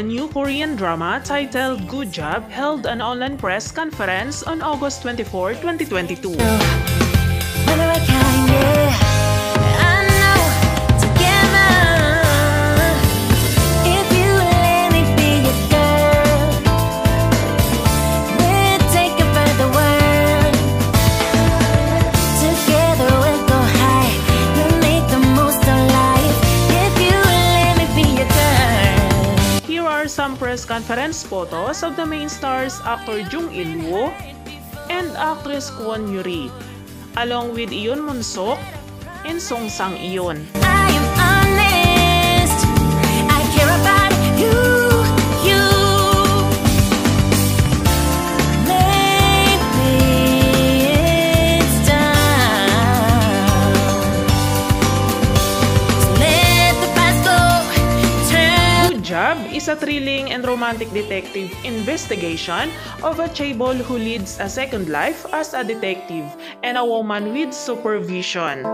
the new Korean drama titled Good Job held an online press conference on August 24, 2022. Some press conference photos of the main stars actor Jung Il-woo and actress Kwon Yuri, along with Eon Mun-suk and Song Sang-yoon. Is a thrilling and romantic detective investigation of a chaebol who leads a second life as a detective and a woman with supervision.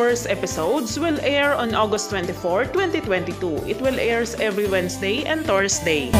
First episodes will air on August 24, 2022. It will air every Wednesday and Thursday.